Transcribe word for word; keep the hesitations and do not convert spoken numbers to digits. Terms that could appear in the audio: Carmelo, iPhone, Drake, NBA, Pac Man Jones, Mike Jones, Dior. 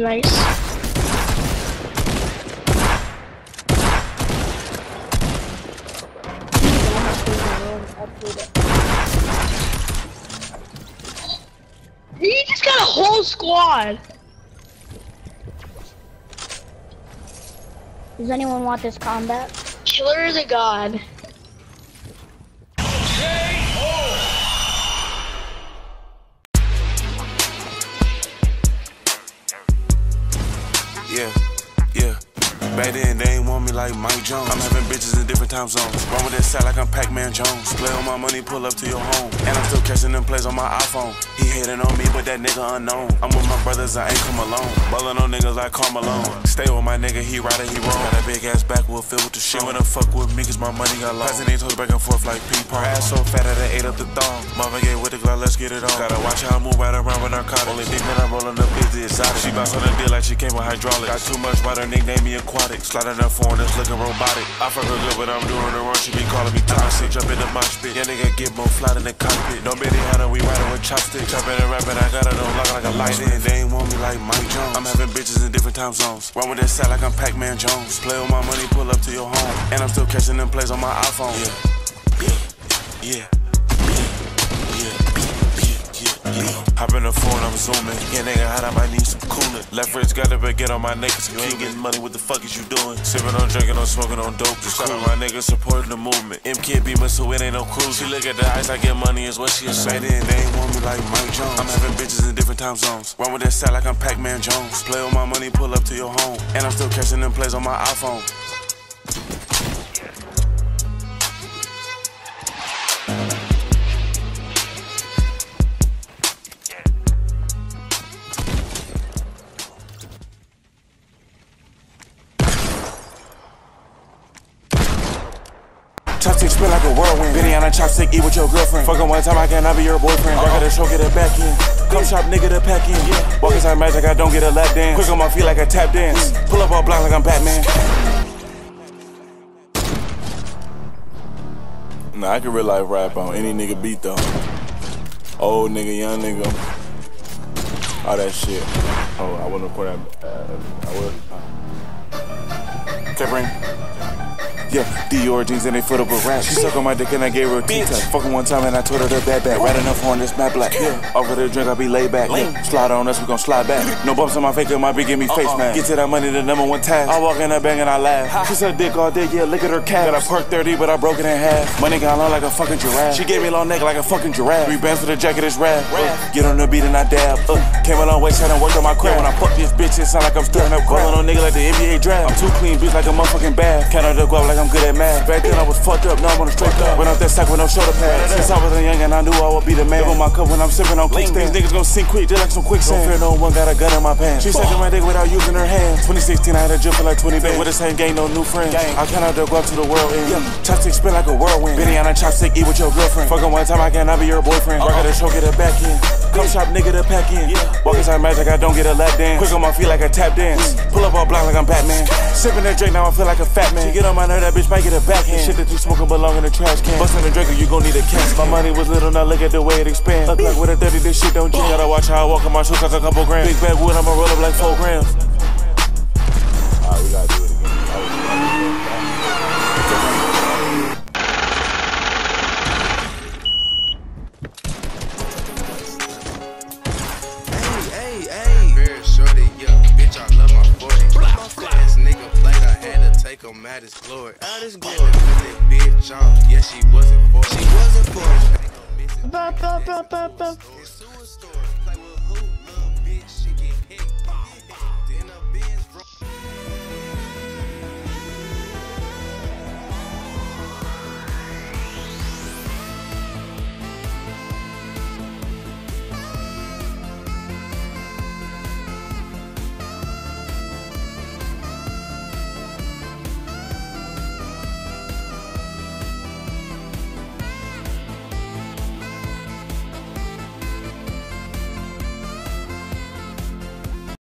Nice. He just got a whole squad. Does anyone want this combat? Killer is a god. Yeah, yeah. Back then, they ain't want me like Mike Jones. I'm having bitches in different time zones. Run with that side like I'm Pac Man Jones. Play on my money, pull up to your home. And I'm still catching them plays on my iPhone. He hating on me, but that nigga unknown. I'm with my brothers, I ain't come alone. Ballin' on niggas like Carmelo. Stay with my nigga, he rider, he roll. Got that big ass back, we'll fill with the shit. Wanna fuck with me, cause my money got low. Passing these hoes back and forth like people. Her ass so fat that I ate up the thong. Mama gave with the glove, let's get it on. Gotta watch how I move right around with narcotics. Only dick that I'm rollin' up is the exotic. She bounce on the deal like she came with hydraulics. Got too much, why her nickname me aquatic. Sliding up for it's looking robotic. I fuck her good, but I'm doing the wrong. She be calling me toxic. Jump in the mosh pit. Yeah, nigga get more fly than the cockpit. No bitty how we riding with chopsticks. Chopping and rapping, I got it on lock like a lightning. They ain't want me like Mike Jones. I'm having bitches in different time zones. Run with that side like I'm Pac Man Jones. Play on my money, pull up to your home. And I'm still catching them plays on my iPhone. Yeah, yeah, yeah, yeah, yeah, yeah, yeah. Hop in the phone, I'm zooming. Yeah, nigga, hot, I might need some cooling. Left wrist got it, but get on my niggas. You ain't getting money, what the fuck is you doing? Sipping on drinking, on smoking, on dope. Just cool. My niggas supporting the movement. M K be but so it ain't no cruise. She look at the ice, I get money, is what she is saying. Right in, they ain't want me like Mike Jones. I'm having bitches in different time zones. Run with that side like I'm Pac Man Jones. Play on my money, pull up to your home. And I'm still catching them plays on my iPhone. Chopstick spit like a whirlwind. Benny on a chopstick, eat with your girlfriend. Fuckin' one time, I cannot be your boyfriend. Rock at the show, get it back in. Come shop, nigga, the pack in. Yeah. Walk inside magic, I don't get a lap dance. Quick on my feet like a tap dance. Pull up all blocks like I'm Batman. Nah, I can real life rap on any nigga beat though. Old nigga, young nigga. All that shit. Oh, I wouldn't record that. Uh, I would. Okay, bring. Yeah, Dior jeans and they foot up a rap. She suck on my dick and I gave her a T-tap. Fucking one time and I told her to bad back. Right enough on this map black. Yeah. Over the drink, I be laid back. Yeah. Slide on us, we gon' slide back. No bumps on my fake, my be give me uh -uh. face man. Get to that money, the number one task. I walk in her bang and I laugh. Ha. She suck dick all day, yeah, look at her cat. Got a perk thirty, but I broke it in half. Money got long like a fucking giraffe. She gave me long neck like a fucking giraffe. Three bands for the jacket, it's rap. Uh. Get on the beat and I dab. Uh. Came a long way, trying to work on my craft. When I fuck this bitch, it sound like I'm stirring up crap. Rolling on nigga like the N B A draft. I'm too clean, bitch, like a motherfucking bath. Count the guap like I'm good at math. Back then I was fucked up, now I'm on a straight up. Went off that sack with no shoulder pads. Since I was a young and I knew I would be the man. Double my cup when I'm sipping on quick things. Niggas gon' sink quick, just like some quicksand. Don't fear no one, got a gun in my pants. She sucking my dick without using her hands. twenty sixteen, I had a drip for like twenty bands. With the same gang, no new friends. I count out the guap to the world end. Yeah. Chopstick spin like a whirlwind. Benny on a chopstick, eat with your girlfriend. Fucking one time, I cannot be your boyfriend. Rock at the show, get it back in. Come shop, nigga, the pack in. Walk inside magic, I don't get a lap dance. Quick on my feet like a tap dance. Pull up all block like I'm Batman. Sipping that drink, now I feel like a fat man. Get on my nerve, that bitch might get a backhand. Shit that you smoking belong in the trash can. Bustin' the Drake, you gon' need a cast. My money was little, now look at the way it expands. Look like with a thirty, this shit don't jam. Gotta watch how I walk in my shoes, cause a couple grams. Big bag wood, I'ma roll up like four grams. Alright, we gotta do it again. At his glory, at his glory. Yes, she wasn't for it. She wasn't for it.